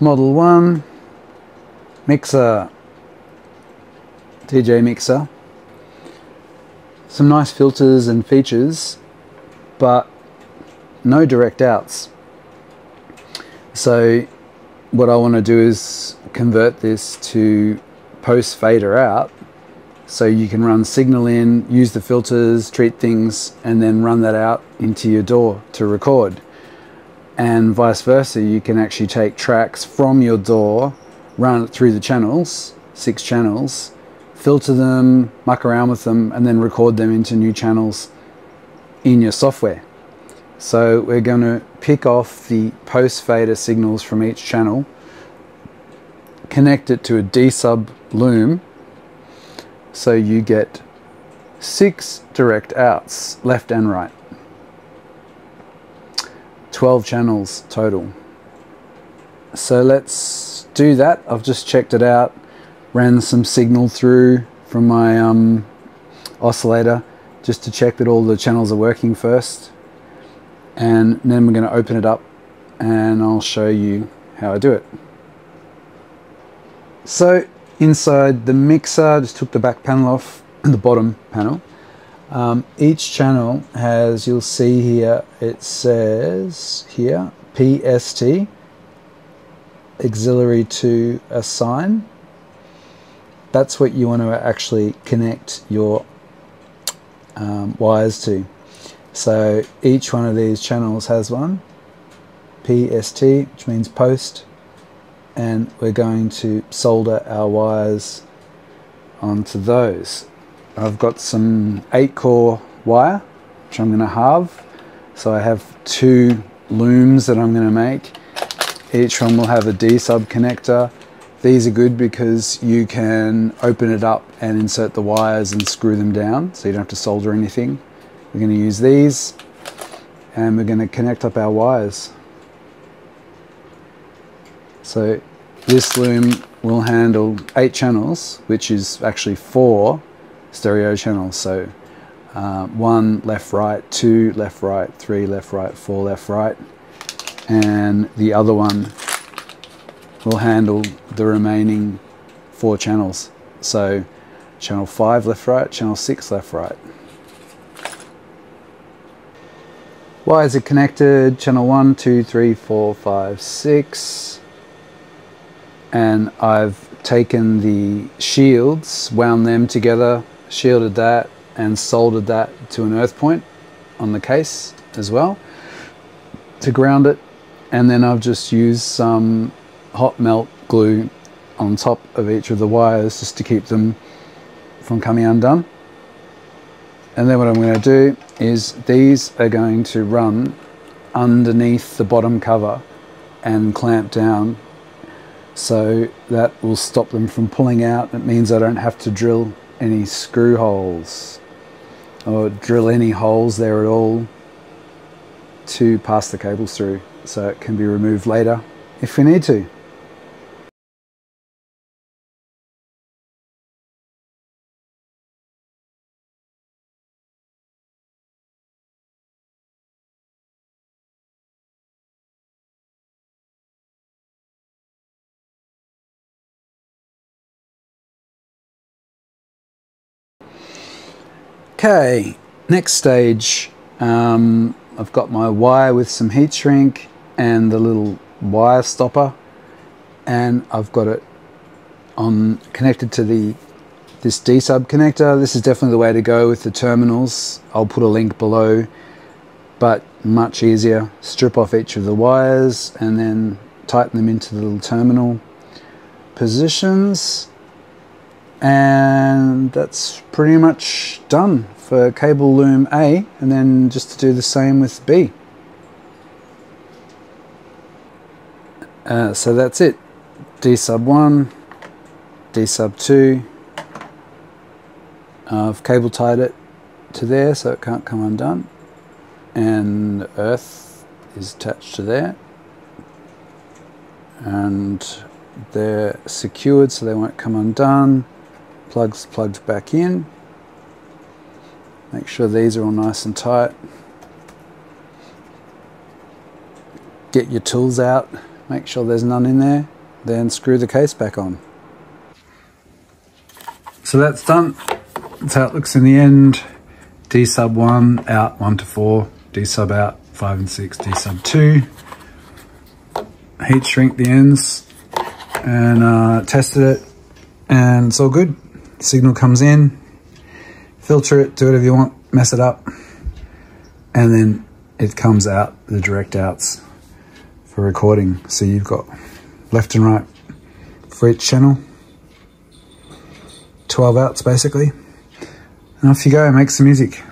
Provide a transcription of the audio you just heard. Model 1 mixer, TJ mixer. Some nice filters and features, but no direct outs. So what I want to do is convert this to post fader out, so you can run signal in, use the filters, treat things, and then run that out into your DAW to record. And vice versa, you can actually take tracks from your DAW, run it through the channels, 6 channels, filter them, muck around with them, and then record them into new channels in your software. So we're going to pick off the post fader signals from each channel, connect it to a D-sub loom, so you get 6 direct outs, left and right. 12 channels total. So let's do that. I've just checked it out, ran some signal through from my oscillator just to check that all the channels are working first. And then we're going to open it up and I'll show you how I do it. So inside the mixer, just took the back panel off, the bottom panel. Each channel has, you'll see here, it says here, PST, auxiliary to assign. That's what you want to actually connect your wires to. So each one of these channels has one, PST, which means post, and we're going to solder our wires onto those. I've got some 8-core wire, which I'm going to halve. So I have 2 looms that I'm going to make. Each one will have a D-sub connector. These are good because you can open it up and insert the wires and screw them down, so you don't have to solder anything. We're going to use these, and we're going to connect up our wires. So this loom will handle 8 channels, which is actually 4 stereo channels, so 1 left right, 2 left right, 3 left right, 4 left right, and the other one will handle the remaining 4 channels, so channel 5 left right, channel 6 left right. Wires are connected, channel 1, 2, 3, 4, 5, 6, and I've taken the shields, wound them together, shielded that, and soldered that to an earth point on the case as well to ground it. And then I've just used some hot melt glue on top of each of the wires just to keep them from coming undone. And then what I'm going to do is these are going to run underneath the bottom cover and clamp down, so that will stop them from pulling out. It means I don't have to drill any screw holes or drill any holes there at all to pass the cables through, so it can be removed later if we need to. Okay, next stage, I've got my wire with some heat shrink and the little wire stopper, and I've got it on connected to this D-sub connector. This is definitely the way to go with the terminals. I'll put a link below, but much easier. Strip off each of the wires and then tighten them into the little terminal positions. And that's pretty much done for cable loom A, and then just to do the same with B. So that's it. D-sub 1, D-sub 2. I've cable tied it to there so it can't come undone, and earth is attached to there, and they're secured so they won't come undone. Plugs plugged back in. Make sure these are all nice and tight. Get your tools out make sure there's none in there, then screw the case back on. So that's done. That's how it looks in the end. D-sub 1 out 1 to 4, D-sub out 5 and 6, D-sub 2. Heat shrink the ends and tested it, and it's all good. Signal comes in, filter it, do whatever you want, mess it up, and then it comes out the direct outs for recording. So you've got left and right for each channel, 12 outs basically, and off you go, make some music.